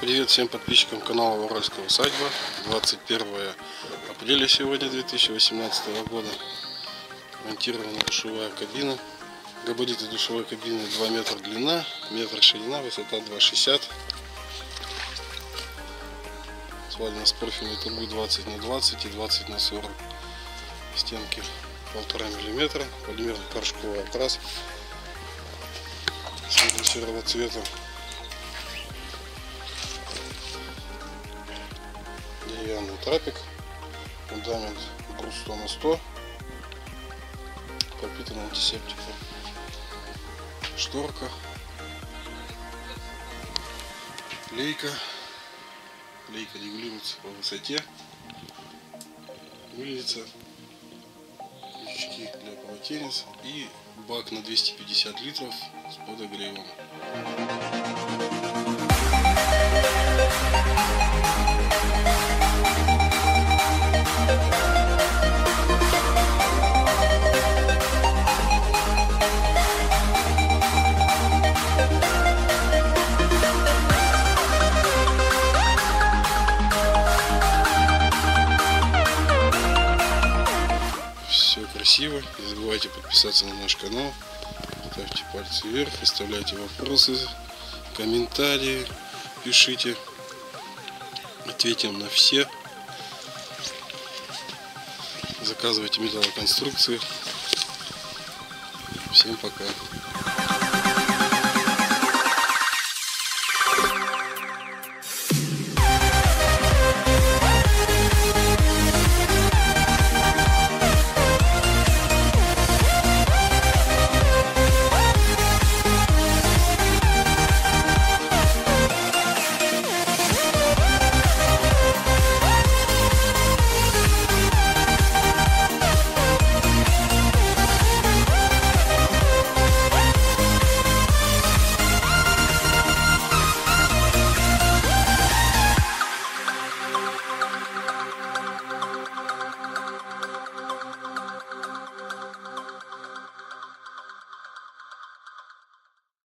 Привет всем подписчикам канала Уральская Усадьба. 21 апреля сегодня 2018 года. Монтирована душевая кабина. Габариты душевой кабины 2 метра длина, метр ширина, высота 2,60. Свалено с профильной трубы 20 на 20 и 20 на 40. Стенки 1,5 мм. Полимерный порошковый окрас серого цвета. Деревянный трапик, фундамент груз 100 на 100, пропитан антисептиком, шторка, лейка регулируется по высоте, мыльница, крючки для полотенец и бак на 250 литров с подогревом. Красиво. Не забывайте подписаться на наш канал, ставьте пальцы вверх, оставляйте вопросы, комментарии, пишите, ответим на все. Заказывайте металлоконструкции. Всем пока.